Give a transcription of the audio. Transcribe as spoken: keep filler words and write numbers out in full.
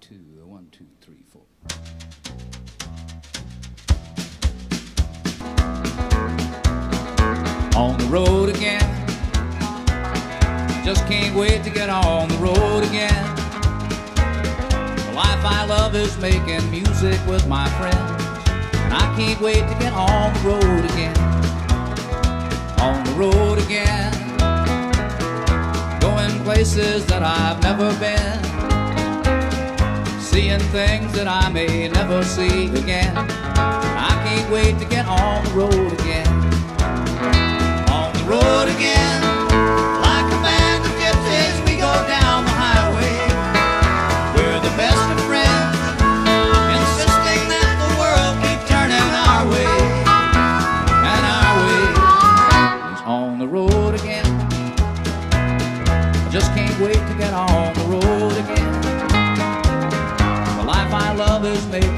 two, one, two, three, four. On the road again, just can't wait to get on the road again. The life I love is making music with my friends, and I can't wait to get on the road again. On the road again, going places that I've never been, seeing things that I may never see again. I can't wait to get on the road again. On the road again, like a band of gypsies, we go down the highway. We're the best of friends, insisting that the world keep turning our way. And our way is on the road again. I just can't wait to get on the road again. Love is made